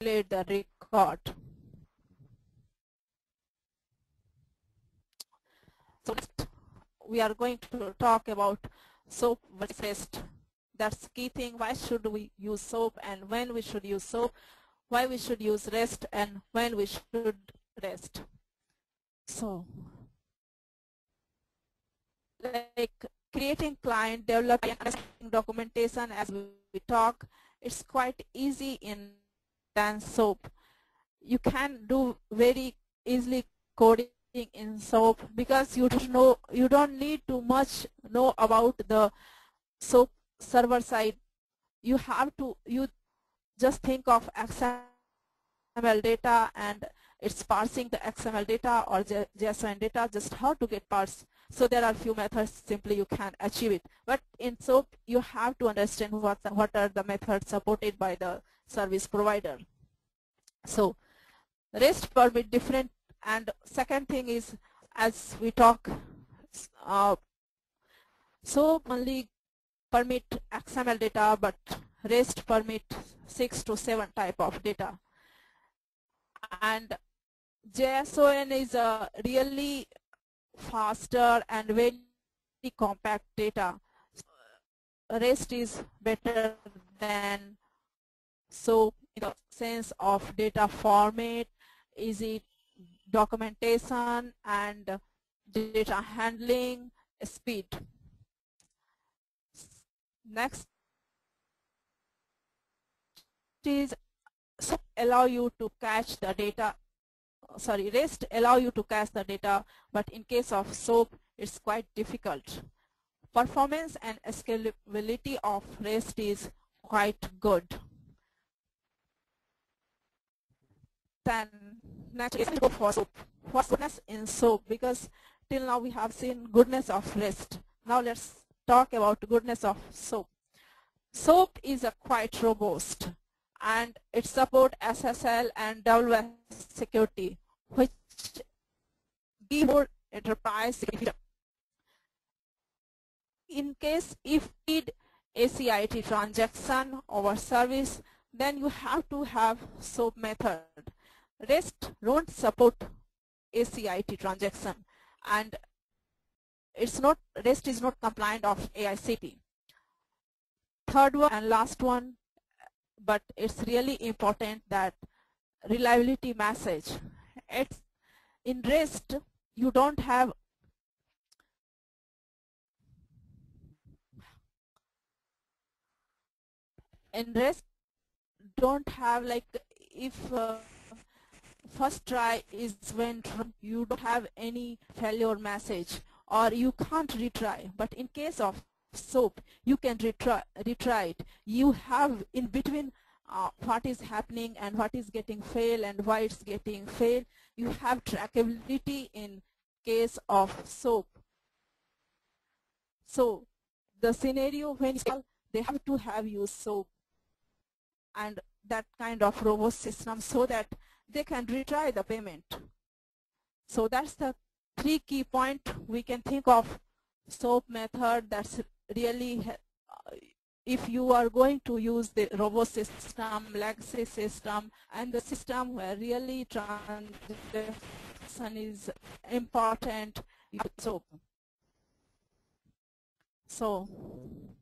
manipulate the record. So next, we are going to talk about SOAP versus REST. That's key thing. Why should we use SOAP and when we should use SOAP? Why we should use REST and when we should REST? So, like creating client, developing documentation as we talk, it's quite easy in than SOAP. You can do very easily coding in SOAP because you don't need too much know about the SOAP server side. You have to just think of XML data and it's parsing the XML data or JSON data, just how to get parsed. So there are few methods simply you can achieve it. But in SOAP, you have to understand what are the methods supported by the service provider. So REST permit different. And second thing is, as we talk, SOAP only permit XML data, but REST permit 6 to 7 type of data. And JSON is a really faster and very compact data. REST is better than SOAP in the sense of data format, easy documentation and data handling speed. Next is REST allow you to cache the data, but in case of SOAP, it's quite difficult. Performance and scalability of REST is quite good. Then next is go for SOAP. What's goodness in SOAP? Because till now we have seen goodness of REST. Now let's talk about goodness of SOAP. SOAP is a quite robust, and it supports SSL and WS security, which give more enterprise security. In case if you need ACIT transaction over service, then you have to have SOAP method. REST don't support ACIT transaction, and REST is not compliant of AICT. Third one and last one, but it's really important, that reliability message. It's in REST you don't have like if first try is went wrong, you don't have any failure message or you can't retry. But in case of SOAP, you can retry it. You have in between what is happening and what is getting failed and why it's getting failed. You have trackability in case of SOAP. So the scenario when they have to have used SOAP and that kind of robust system so that they can retry the payment. So that's the three key points we can think of SOAP method. That's really, if you are going to use the robust system, legacy system, and the system where really transaction is important, SOAP. So